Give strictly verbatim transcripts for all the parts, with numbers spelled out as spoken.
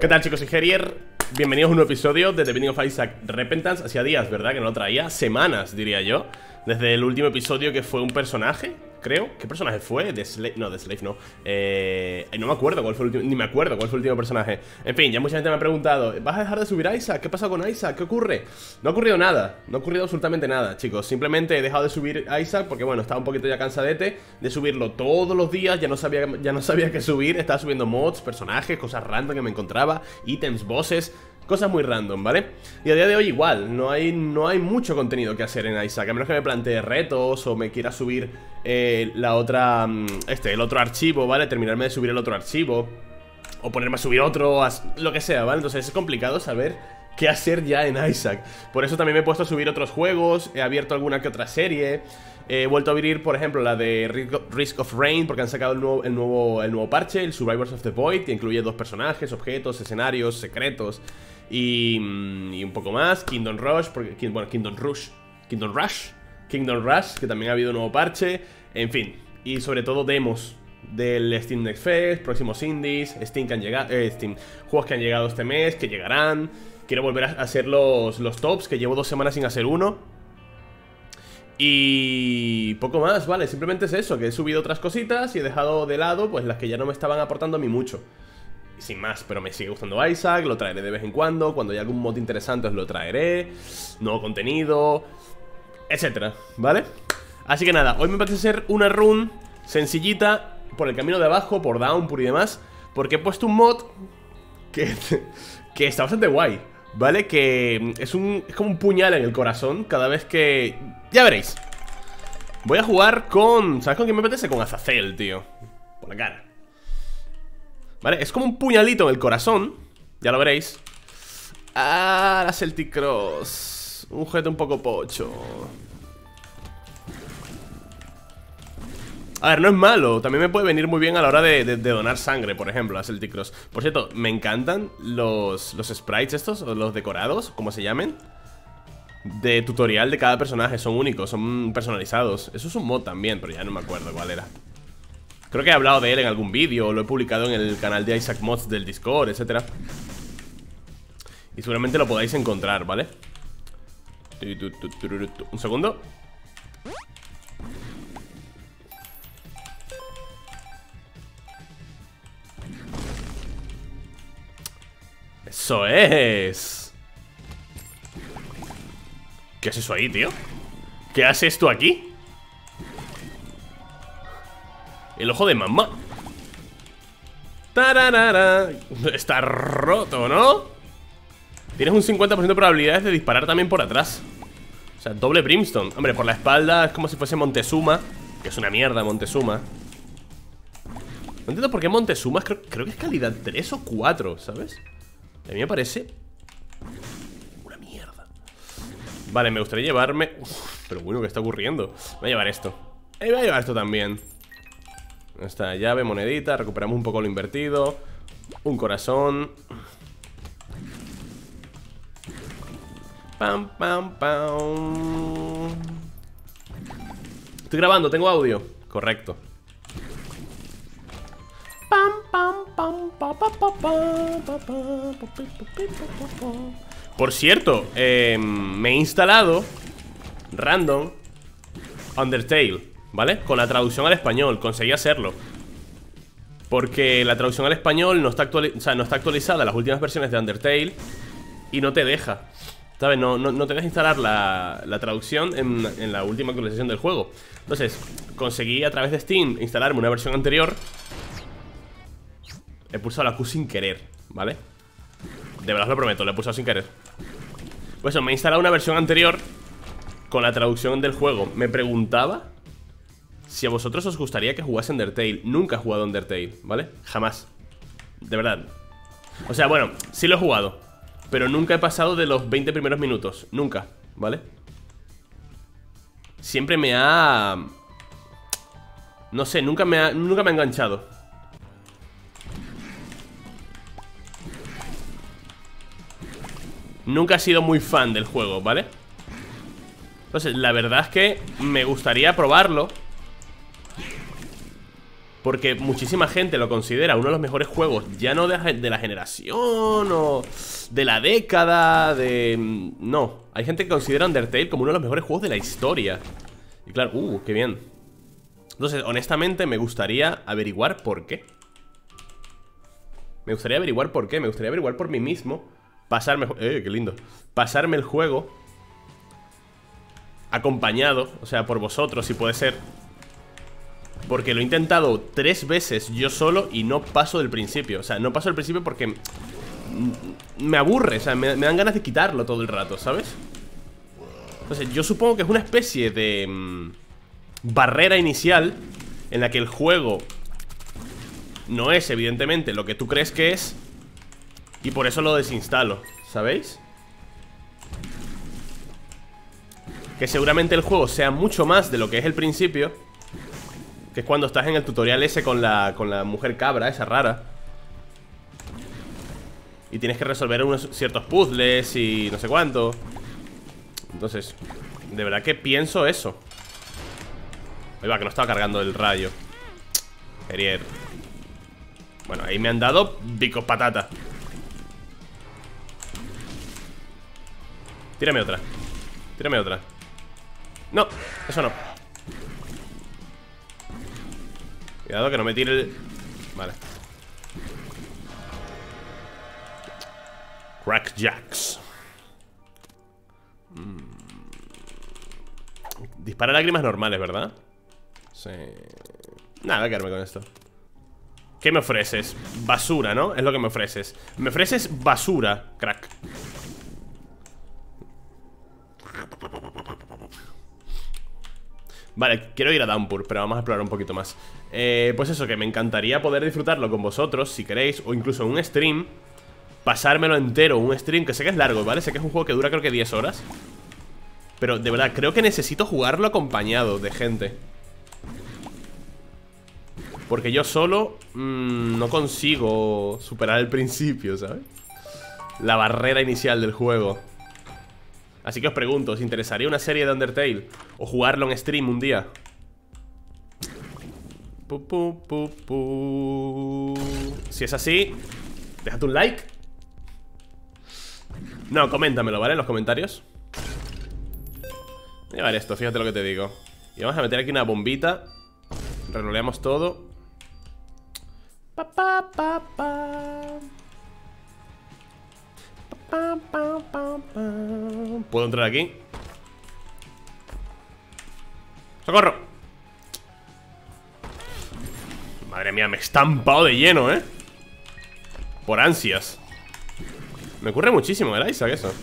¿Qué tal, chicos? Soy Gerier. Bienvenidos a un nuevo episodio de The Binding of Isaac Repentance. Hacía días, ¿verdad? Que no lo traía. Semanas, diría yo. Desde el último episodio que fue un personaje, creo. ¿Qué personaje fue? The Slave... No, The Slave no. Eh... No me acuerdo cuál fue el último... Ni me acuerdo cuál fue el último personaje. En fin, ya mucha gente me ha preguntado, ¿vas a dejar de subir a Isaac? ¿Qué ha pasado con Isaac? ¿Qué ocurre? No ha ocurrido nada. No ha ocurrido absolutamente nada, chicos. Simplemente he dejado de subir a Isaac porque, bueno, estaba un poquito ya cansadete de subirlo todos los días. Ya no sabía, ya no sabía qué subir. Estaba subiendo mods, personajes, cosas random que me encontraba, ítems, bosses... Cosas muy random, ¿vale? Y a día de hoy igual, no hay, no hay mucho contenido que hacer en Isaac. A menos que me plantee retos o me quiera subir eh, la otra, este, el otro archivo, ¿vale? Terminarme de subir el otro archivo o ponerme a subir otro, lo que sea, ¿vale? Entonces es complicado saber qué hacer ya en Isaac. Por eso también me he puesto a subir otros juegos, he abierto alguna que otra serie. He vuelto a abrir, por ejemplo, la de Risk of Rain, porque han sacado el nuevo, el nuevo, el nuevo parche, el Survivors of the Void, que incluye dos personajes, objetos, escenarios, secretos y, y un poco más. Kingdom Rush, porque, bueno, Kingdom Rush, Kingdom Rush, Kingdom Rush, que también ha habido un nuevo parche, en fin. Y sobre todo demos del Steam Next Fest, próximos indies, Steam que han llegado, eh, Steam, juegos que han llegado este mes, que llegarán. Quiero volver a hacer los, los tops, que llevo dos semanas sin hacer uno. Y poco más, ¿vale? Simplemente es eso, que he subido otras cositas y he dejado de lado pues las que ya no me estaban aportando a mí mucho. Y sin más, pero me sigue gustando Isaac, lo traeré de vez en cuando, cuando haya algún mod interesante os lo traeré, nuevo contenido, etcétera, ¿vale? Así que nada, hoy me parece ser una run sencillita, por el camino de abajo, por Downpour y demás, porque he puesto un mod que, que está bastante guay. ¿Vale? Que es un es como un puñal en el corazón cada vez que... Ya veréis. Voy a jugar con... ¿Sabes con quién me apetece? Con Azazel, tío. Por la cara. ¿Vale? Es como un puñalito en el corazón. Ya lo veréis. Ah, la Celticross. Un juguete un poco pocho. A ver, no es malo. También me puede venir muy bien a la hora de, de, de donar sangre, por ejemplo, a Celticross. Por cierto, me encantan los, los sprites estos, o los decorados, como se llamen, de tutorial de cada personaje. Son únicos, son personalizados. Eso es un mod también, pero ya no me acuerdo cuál era. Creo que he hablado de él en algún vídeo, o lo he publicado en el canal de Isaac Mods del Discord, etcétera. Y seguramente lo podáis encontrar, ¿vale? Un segundo. ¡Eso es! ¿Qué haces eso ahí, tío? ¿Qué haces tú aquí? El ojo de mamá. ¡Tararara! Está roto, ¿no? Tienes un cincuenta por ciento de probabilidades de disparar también por atrás. O sea, doble Brimstone. Hombre, por la espalda es como si fuese Montezuma, que es una mierda Montezuma. No entiendo por qué Montezuma creo, creo que es calidad tres o cuatro, ¿sabes? A mí me parece una mierda. Vale, me gustaría llevarme... Uf, pero bueno, ¿qué está ocurriendo? Voy a llevar esto. Y voy a llevar esto también. Esta llave, monedita. Recuperamos un poco lo invertido. Un corazón. Pam, pam, pam. Estoy grabando, tengo audio. Correcto. Pam, pam, pam, pa, pa, pa, pa, pa, pa, pa, pa. Por cierto, eh, me he instalado random Undertale, ¿vale? Con la traducción al español, conseguí hacerlo. Porque la traducción al español no está, actualiz o sea, no está actualizada, las últimas versiones de Undertale. Y no te deja, ¿sabes? No, no, no te deja instalar la, la traducción en, en la última actualización del juego. Entonces, conseguí a través de Steam instalarme una versión anterior. He pulsado la Q sin querer, ¿vale? De verdad os lo prometo, le he pulsado sin querer. Pues eso, me he instalado una versión anterior con la traducción del juego. Me preguntaba si a vosotros os gustaría que jugase Undertale. Nunca he jugado Undertale, ¿vale? Jamás. De verdad. O sea, bueno, sí lo he jugado, pero nunca he pasado de los veinte primeros minutos. Nunca, ¿vale? Siempre me ha... No sé, nunca me ha, nunca me ha enganchado. Nunca he sido muy fan del juego, ¿vale? Entonces, la verdad es que me gustaría probarlo. porque muchísima gente lo considera uno de los mejores juegos, ya no de, de la generación o de la década, de... no, hay gente que considera Undertale como uno de los mejores juegos de la historia. Y claro, uh, qué bien. Entonces, honestamente, me gustaría averiguar por qué. Me gustaría averiguar por qué, me gustaría averiguar por mí mismo. Pasarme... Eh, qué lindo. Pasarme el juego acompañado, o sea, por vosotros, si puede ser. Porque lo he intentado tres veces yo solo y no paso del principio. O sea, no paso del principio porque me aburre, o sea, me, me dan ganas de quitarlo todo el rato, ¿sabes? Entonces, yo supongo que es una especie de mmm, barrera inicial en la que el juego no es, evidentemente, lo que tú crees que es, y por eso lo desinstalo, ¿sabéis? Que seguramente el juego sea mucho más de lo que es el principio, que es cuando estás en el tutorial ese con la, con la mujer cabra, esa rara, y tienes que resolver unos ciertos puzzles y no sé cuánto. Entonces, de verdad que pienso eso. Ahí va, que no estaba cargando el rayo Gerier. Bueno, ahí me han dado picos patata. Tírame otra, tírame otra. No, eso no. Cuidado que no me tire el... Vale. Crackjacks. mm. Dispara lágrimas normales, ¿verdad? Sí. Nada, voy a quedarme con esto. ¿Qué me ofreces? Basura, ¿no? Es lo que me ofreces. Me ofreces basura, crack. Vale, quiero ir a Downpour, pero vamos a explorar un poquito más. eh, Pues eso, que me encantaría poder disfrutarlo con vosotros, si queréis, o incluso en un stream. Pasármelo entero, un stream, que sé que es largo, ¿vale? Sé que es un juego que dura creo que diez horas, pero de verdad, creo que necesito jugarlo acompañado de gente, porque yo solo mmm, no consigo superar el principio, ¿sabes? La barrera inicial del juego. Así que os pregunto, ¿os interesaría una serie de Undertale? ¿O jugarlo en stream un día? Pu, pu, pu, pu. Si es así, déjate un like. No, coméntamelo, ¿vale? En los comentarios. Voy a llevar esto, fíjate lo que te digo. Y vamos a meter aquí una bombita. Reloleamos todo. Pa, pa, pa, pa. ¿Puedo entrar aquí? ¡Socorro! Madre mía, me he estampado de lleno, ¿eh? Por ansias. Me ocurre muchísimo el Isaac eso.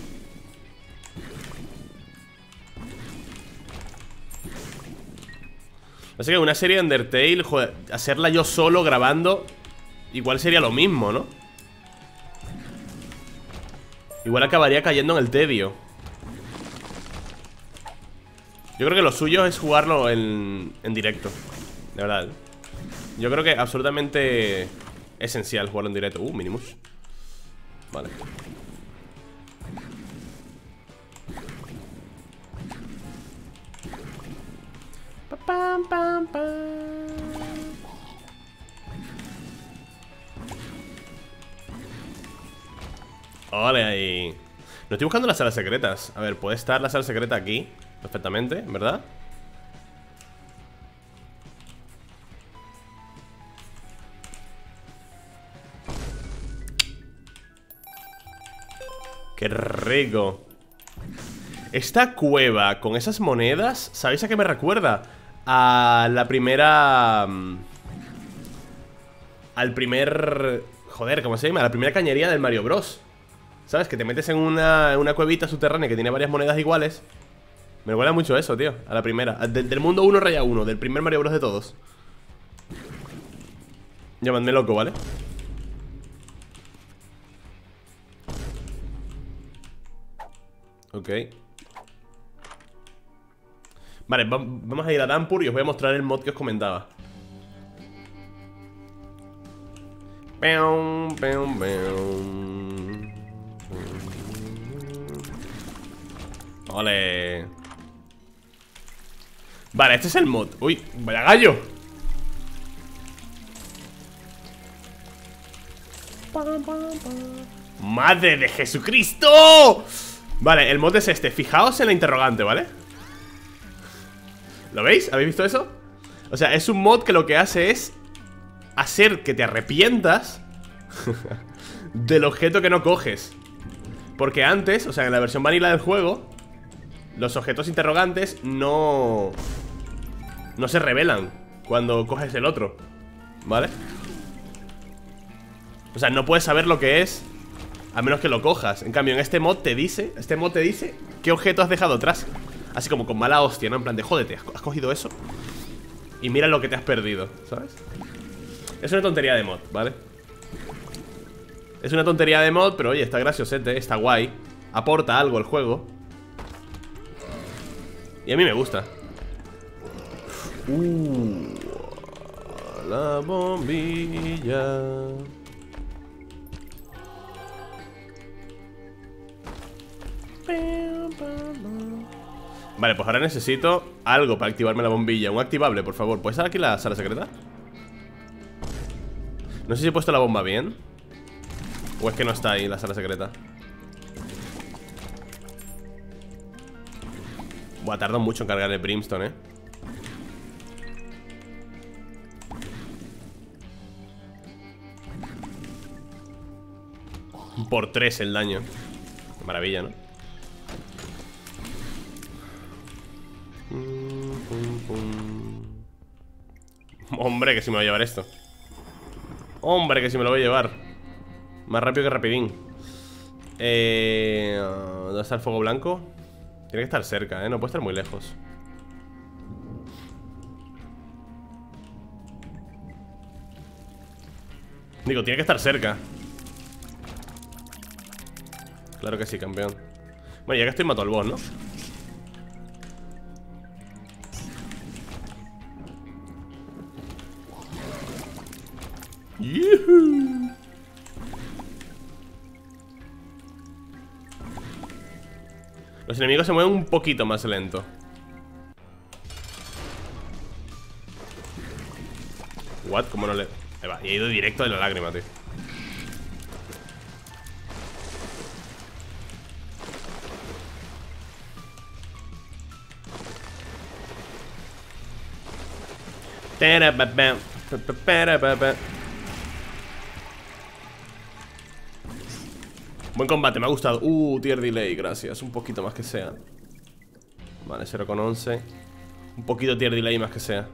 Así que una serie de Undertale, joder, hacerla yo solo grabando, igual sería lo mismo, ¿no? Igual acabaría cayendo en el tedio. Yo creo que lo suyo es jugarlo en, en directo. De verdad. Yo creo que absolutamente esencial jugarlo en directo. Uh, Minimus. Vale. Pa, pam, pam, pam. Ole, ahí. No estoy buscando las salas secretas. A ver, puede estar la sala secreta aquí perfectamente, ¿verdad? ¡Qué rico! Esta cueva con esas monedas, ¿sabéis a qué me recuerda? A la primera... Al primer... Joder, ¿cómo se llama? A la primera cañería del Mario Bros. ¿Sabes? Que te metes en una, en una cuevita subterránea que tiene varias monedas iguales. Me recuerda mucho a eso, tío. A la primera. A, de, del mundo uno raya uno. Del primer Mario Bros de todos. Llamadme loco, ¿vale? Ok. Vale, va, vamos a ir a Downpour y os voy a mostrar el mod que os comentaba. Peum, peum, peum. Ole. Vale, este es el mod. Uy, vaya gallo. ¡Madre de Jesucristo! Vale, el mod es este. Fijaos en la interrogante, ¿vale? ¿Lo veis? ¿Habéis visto eso? O sea, es un mod que lo que hace es hacer que te arrepientas del objeto que no coges. Porque antes, o sea, en la versión vanilla del juego, los objetos interrogantes no... no se revelan cuando coges el otro, ¿vale? O sea, no puedes saber lo que es a menos que lo cojas. En cambio, en este mod te dice, este mod te dice qué objeto has dejado atrás. Así como con mala hostia, ¿no? En plan de, jódete, has cogido eso y mira lo que te has perdido, ¿sabes? Es una tontería de mod, ¿vale? Es una tontería de mod, pero oye, está graciosete, está guay. Aporta algo al juego y a mí me gusta. Uh, la bombilla. Vale, pues ahora necesito algo para activarme la bombilla. Un activable, por favor. ¿Puedes estar aquí la sala secreta? No sé si he puesto la bomba bien. O es que no está ahí la sala secreta. Buah, tardo mucho en cargar el Brimstone, eh. Por tres el daño. Maravilla, ¿no? Hombre, que si me va a llevar esto. Hombre, que si me lo voy a llevar. Más rápido que rapidín. Eh, ¿Dónde está el fuego blanco? Tiene que estar cerca, ¿eh? No puede estar muy lejos. Digo, tiene que estar cerca. Claro que sí, campeón. Bueno, ya que estoy mato al boss, ¿no? ¡Yuhu! Los enemigos se mueven un poquito más lento. What? ¿Cómo no le...? Eva, y he ido directo de la lágrima, tío. Buen combate, me ha gustado. Uh, tier delay, gracias. Un poquito más que sea. Vale, cero con once. Un poquito tier delay más que sea.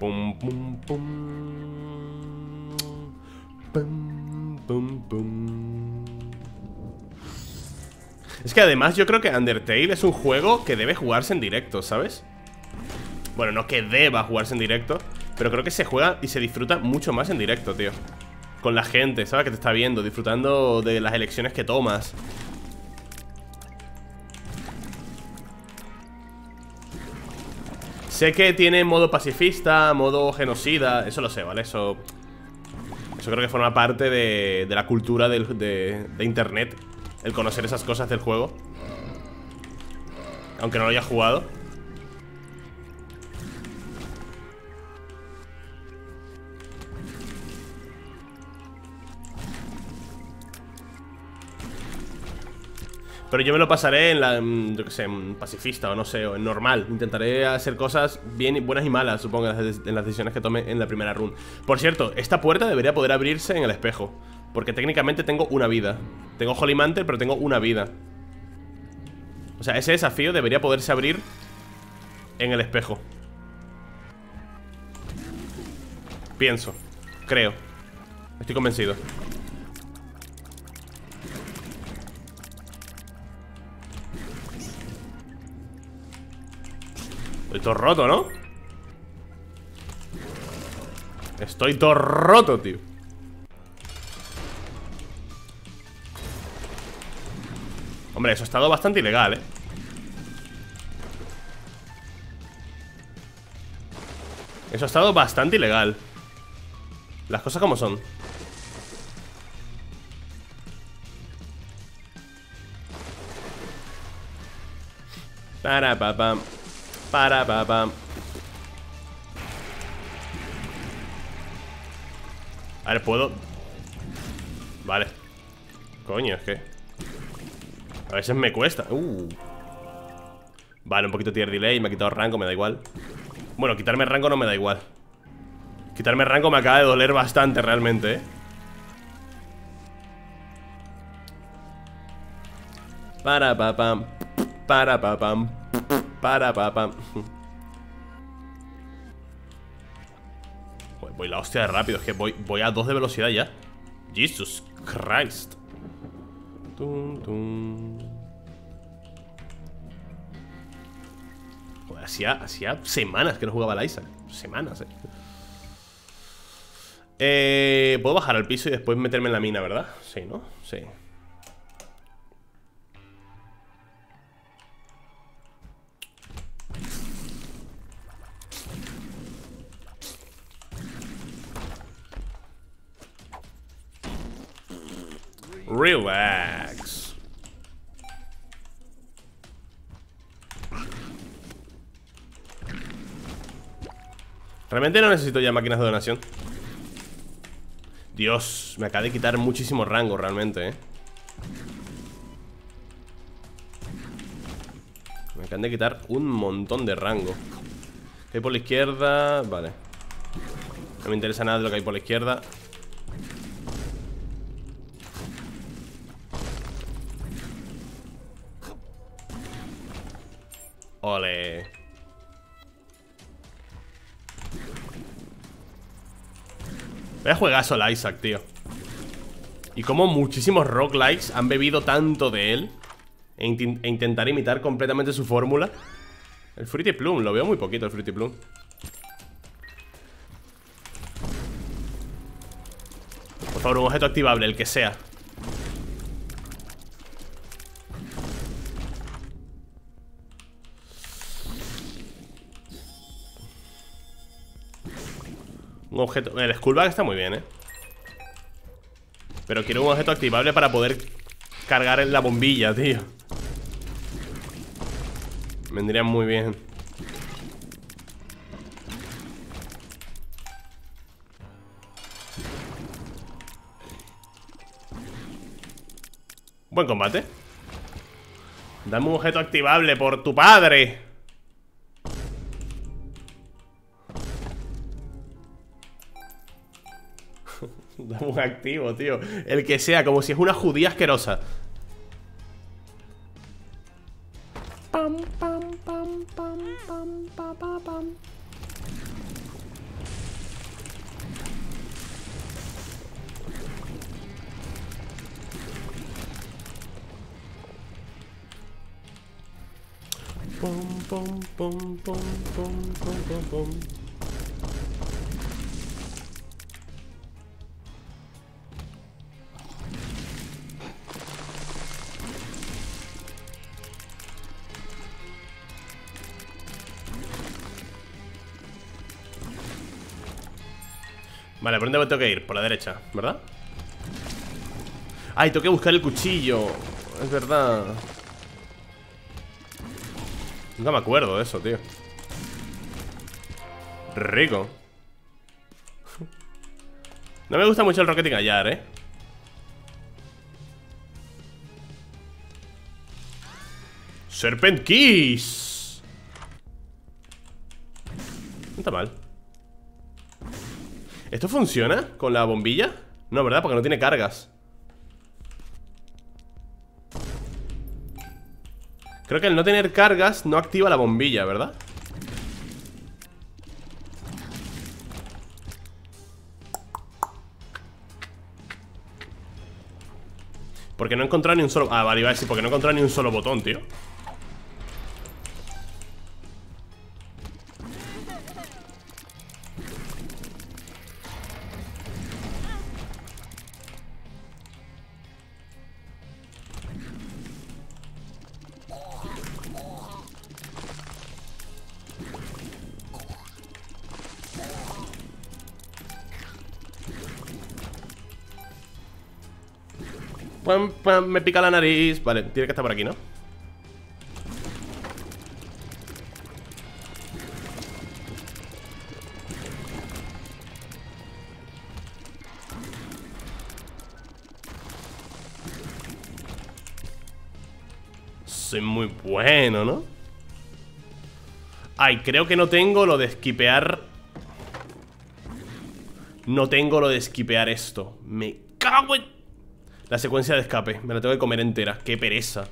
Pum, pum, pum. Pum, pum, pum. Es que además yo creo que Undertale es un juego que debe jugarse en directo, ¿sabes? Bueno, no que deba jugarse en directo, pero creo que se juega y se disfruta mucho más en directo, tío. Con la gente, ¿sabes? Que te está viendo, disfrutando de las elecciones que tomas. Sé que tiene modo pacifista, modo genocida, eso lo sé, ¿vale? Eso, eso creo que forma parte de, de la cultura del, de, de internet. El conocer esas cosas del juego, aunque no lo haya jugado. Pero yo me lo pasaré en la, yo qué sé, en pacifista o no sé, o en normal. Intentaré hacer cosas bien, buenas y malas, supongo, en las decisiones que tome en la primera run. Por cierto, esta puerta debería poder abrirse en el espejo, porque técnicamente tengo una vida. Tengo Holy Mantle, pero tengo una vida. O sea, ese desafío debería poderse abrir en el espejo. Pienso, creo. Estoy convencido. Estoy todo roto, ¿no? Estoy todo roto, tío. Hombre, eso ha estado bastante ilegal, ¿eh? Eso ha estado bastante ilegal. Las cosas como son. Para papam. Para papam. A ver, puedo. Vale. Coño, es que a veces me cuesta. Uh. Vale, un poquito tier delay. Me ha quitado rango, me da igual. Bueno, quitarme rango no me da igual. Quitarme rango me acaba de doler bastante realmente, ¿eh? Para pa pam. Para pa pam. Para pa pam. Voy la hostia de rápido, es que voy, voy a dos de velocidad ya. Jesus Christ. Tum, tum. Joder, hacía, hacía semanas que no jugaba al Isaac. Semanas, eh. eh. Puedo bajar al piso y después meterme en la mina, ¿verdad? Sí, ¿no? Sí. Relax. Realmente no necesito ya máquinas de donación. Dios, me acaba de quitar muchísimo rango realmente, ¿eh? Me acaban de quitar un montón de rango. ¿Qué hay por la izquierda? Vale. No me interesa nada de lo que hay por la izquierda. Ole. Vaya juegazo el Isaac, tío. Y como muchísimos roguelikes han bebido tanto de él e, int e intentar imitar completamente su fórmula. El Fruity Plum, lo veo muy poquito el Fruity Plum. Por favor, un objeto activable, el que sea. Un objeto... El Skullbag está muy bien, eh. Pero quiero un objeto activable para poder cargar en la bombilla, tío. Vendría muy bien. Buen combate. Dame un objeto activable por tu padre. Dame un activo, tío. El que sea, como si es una judía asquerosa. Pam, pam, pam, pam, pam, pam, pam, pam. Pom, pom, pom, pom, pom, pom, pom. Vale, ¿por dónde me tengo que ir? Por la derecha, ¿verdad? Ay, tengo que buscar el cuchillo. Es verdad. Nunca me acuerdo de eso, tío. Rico. No me gusta mucho el Rocket y Gallar, ¿eh? Serpent Kiss. No está mal. ¿Esto funciona con la bombilla? No, ¿verdad? Porque no tiene cargas. Creo que el no tener cargas no activa la bombilla, ¿verdad? Porque no he encontrado ni un solo... Ah, vale, iba a decir, porque no he encontrado ni un solo botón, tío. Me pica la nariz. Vale, tiene que estar por aquí, ¿no? soy muy bueno, ¿no? Ay, creo que no tengo lo de esquipear. No tengo lo de esquipear esto. Me cago en... La secuencia de escape, me la tengo que comer entera. Qué pereza.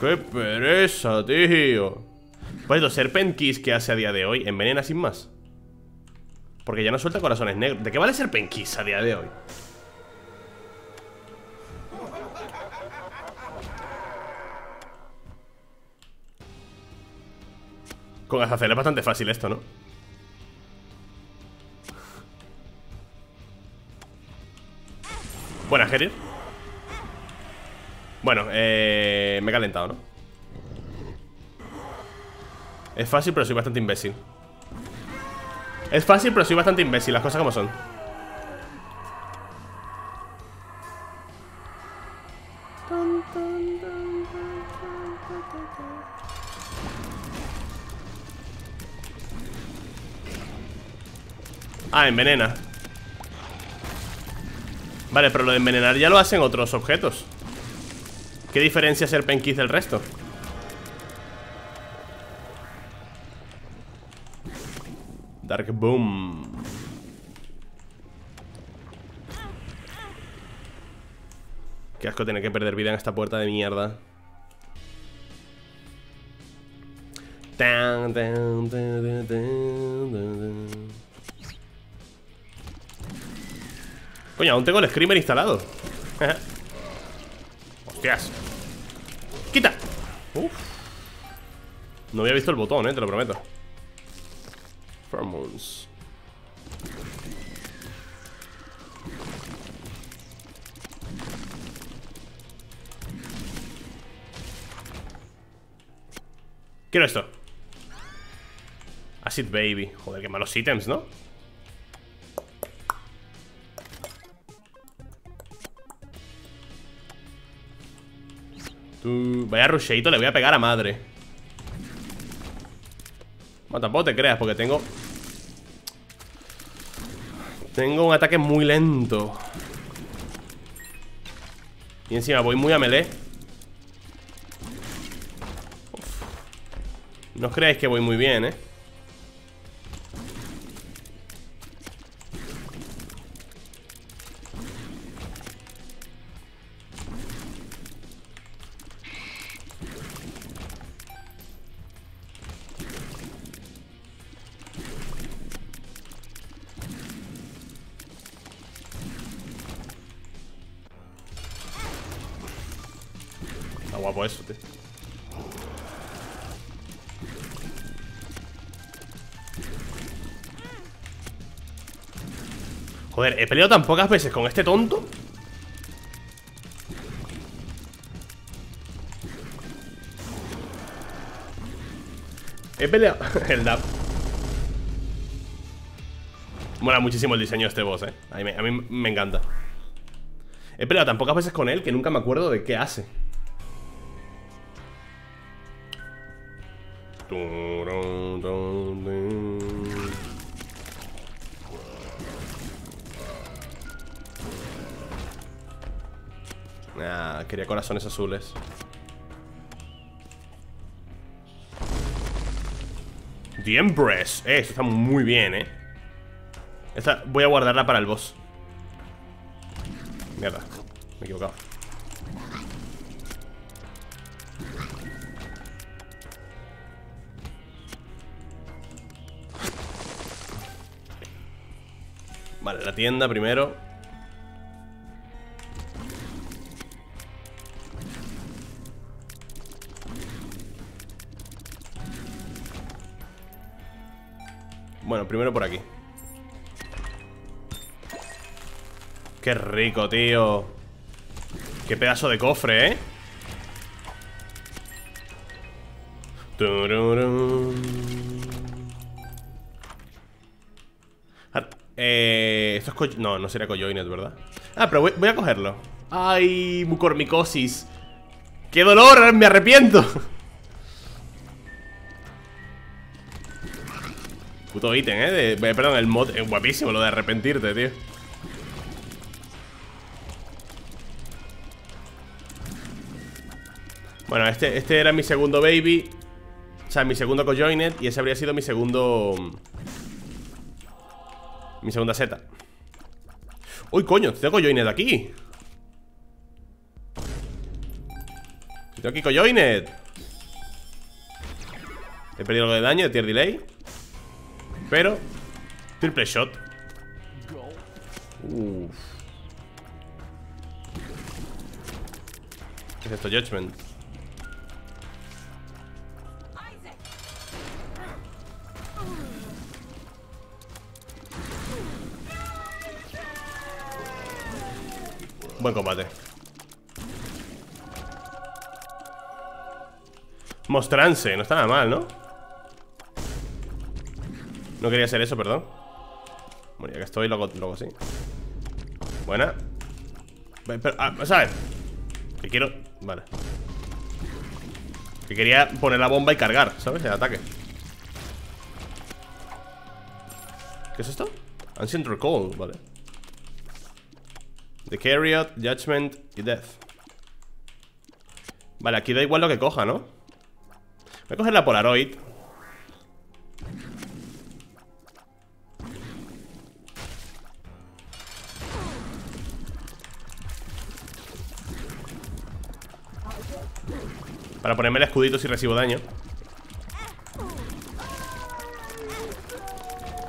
Qué pereza, tío. Pues lo Serpent Kiss que hace a día de hoy, envenena sin más. Porque ya no suelta corazones negros. ¿De qué vale Serpent Kiss a día de hoy? Con Azazel es bastante fácil esto, ¿no? Buena, Gerier. Bueno, eh, me he calentado, ¿no? Es fácil, pero soy bastante imbécil. Es fácil, pero soy bastante imbécil, las cosas como son. Ah, envenena. Vale, pero lo de envenenar ya lo hacen otros objetos. ¿Qué diferencia Serpent Kiss del resto? Dark Boom. Qué asco tener que perder vida en esta puerta de mierda. Tan, tan, tan, tan, tan, tan. Coño, aún tengo el Screamer instalado. Hostias. ¡Quita! Uf. No había visto el botón, eh, te lo prometo. Pheromones. Quiero esto. Acid Baby. Joder, qué malos ítems, ¿no? Tú, vaya rusheito, le voy a pegar a madre. Bueno, tampoco te creas, porque tengo Tengo un ataque muy lento. Y encima voy muy a melee. Uf. No os creáis que voy muy bien, eh. Guapo eso, tío. Joder, he peleado tan pocas veces con este tonto. He peleado el dab. Mola muchísimo el diseño de este boss, eh. A mí, a mí me encanta. He peleado tan pocas veces con él que nunca me acuerdo de qué hace. Ah, quería corazones azules. The Empress. Eh, esto está muy bien, eh. Esta voy a guardarla para el boss. Mierda, me he equivocado. Vale, la tienda primero. Bueno, primero por aquí. Qué rico, tío. Qué pedazo de cofre, ¿eh? Tururum. Eh, esto es co... No, no sería cojoinet, ¿verdad? Ah, pero voy, voy a cogerlo. Ay, mucormicosis. ¡Qué dolor! ¡Me arrepiento! Puto ítem, ¿eh? De, de, perdón, el mod... Es guapísimo lo de arrepentirte, tío. Bueno, este, este era mi segundo baby. O sea, mi segundo cojoined. Y ese habría sido mi segundo... Mi segunda seta. Uy, coño, tengo cojoined aquí. Tengo aquí cojoined. He perdido algo de daño, de tier delay. Pero... Triple shot. Uff. ¿Qué es esto? Judgment. Buen combate. Mostrarse, no está nada mal, ¿no? No quería hacer eso, perdón. Bueno, ya que estoy, luego, luego sí. Buena. Pero, ah, ¿sabes? Que quiero... Vale. Que quería poner la bomba y cargar, ¿sabes? El ataque. ¿Qué es esto? Ancient Recall, vale. The Carrier, Judgment y Death. Vale, aquí da igual lo que coja, ¿no? Voy a coger la Polaroid. Para ponerme el escudito si recibo daño.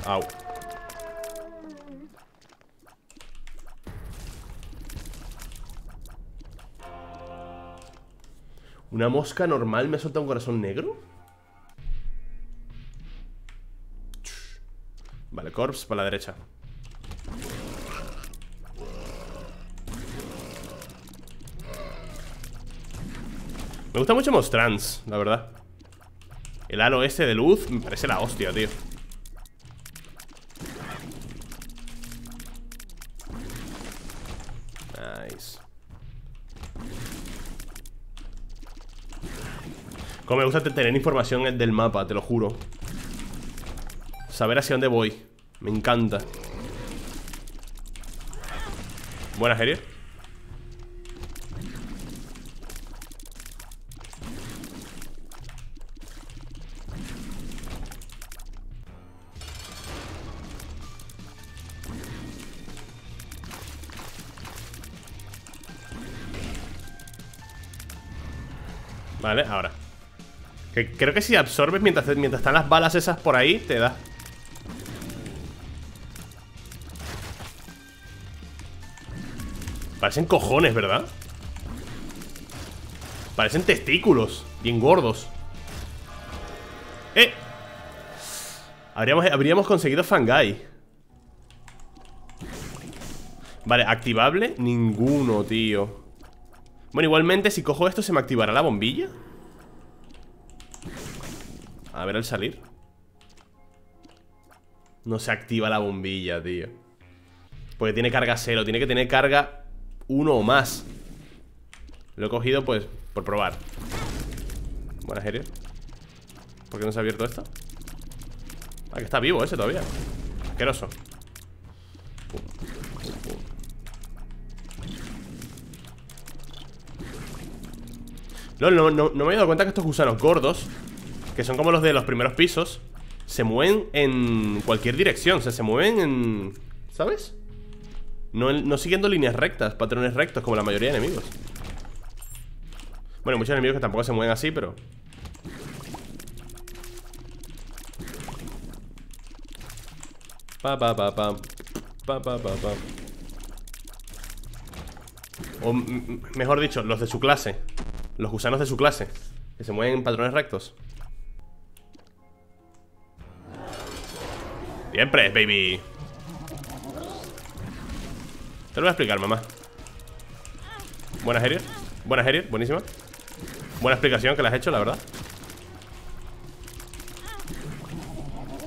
Au. ¿Una mosca normal me suelta un corazón negro? Vale, corpse para la derecha. Me gusta mucho Monstrance, la verdad. El halo este de luz me parece la hostia, tío. Nice. Como me gusta tener información del mapa, te lo juro. Saber hacia dónde voy. Me encanta. Buena, Gerier. Vale, ahora que creo que si absorbes mientras, mientras están las balas esas por ahí, te da. Parecen cojones, ¿verdad? Parecen testículos, bien gordos. ¡Eh! Habríamos, habríamos conseguido Fangai. Vale, activable, ninguno, tío. Bueno, igualmente, si cojo esto, ¿se me activará la bombilla? A ver al salir. No se activa la bombilla, tío. Porque tiene carga cero. Tiene que tener carga uno o más. Lo he cogido, pues, por probar. Buena, Gerier. ¿Por qué no se ha abierto esto? Ah, que está vivo ese todavía. Asqueroso. No, no, no, no me he dado cuenta que estos gusanos gordos, que son como los de los primeros pisos, se mueven en cualquier dirección. O sea, se mueven en... ¿Sabes? No, no siguiendo líneas rectas, patrones rectos, como la mayoría de enemigos. Bueno, muchos enemigos que tampoco se mueven así, pero... Pa, pa, pa, pa. Pa, pa, pa, pa. O, mejor dicho, los de su clase. Los gusanos de su clase, que se mueven en patrones rectos. Siempre, baby. Te lo voy a explicar, mamá. Buena, Gerier. Buena, Gerier, buenísima. Buena explicación que la has hecho, la verdad.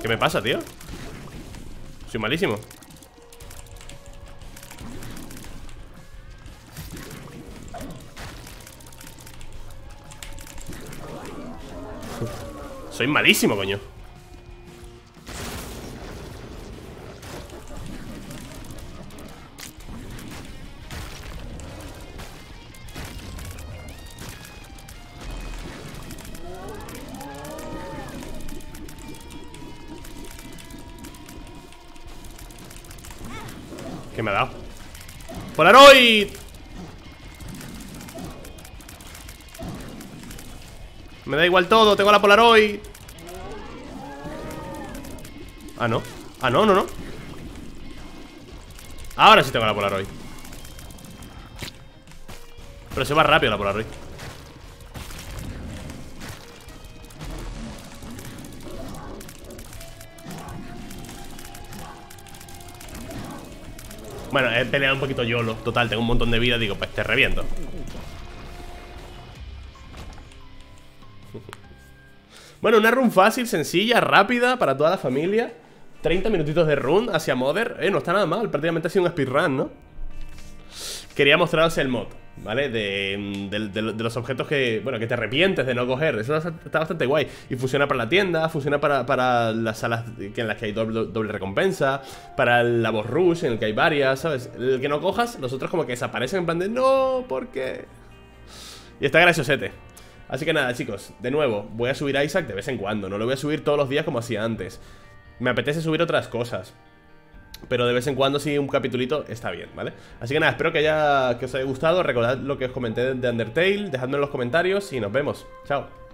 ¿Qué me pasa, tío? Soy malísimo. Soy malísimo, coño. ¿Qué me ha dado? ¡Polaroid! Me da igual todo, tengo la Polaroid. Ah, no. Ah, no, no, no. Ahora sí tengo la Polaroid. Pero se va rápido la Polaroid. Bueno, he peleado un poquito yolo. Total, tengo un montón de vida. Digo, pues te reviento. Bueno, una run fácil, sencilla, rápida, para toda la familia. Treinta minutitos de run hacia Mother. Eh, no está nada mal. Prácticamente ha sido un speedrun, ¿no? Quería mostraros el mod, ¿vale? De, de, de, de los objetos que, bueno, que te arrepientes de no coger. Eso está bastante guay. Y funciona para la tienda, funciona para, para las salas en las que hay doble, doble recompensa, para la boss rush en el que hay varias, ¿sabes? El que no cojas, los otros como que desaparecen en plan de no, ¿por qué? Y está graciosete. Así que nada, chicos, de nuevo, voy a subir a Isaac de vez en cuando. No lo voy a subir todos los días como hacía antes. Me apetece subir otras cosas, pero de vez en cuando sí un capitulito está bien, ¿vale? Así que nada, espero que, haya, que os haya gustado. Recordad lo que os comenté de Undertale. Dejadme en los comentarios y nos vemos. Chao.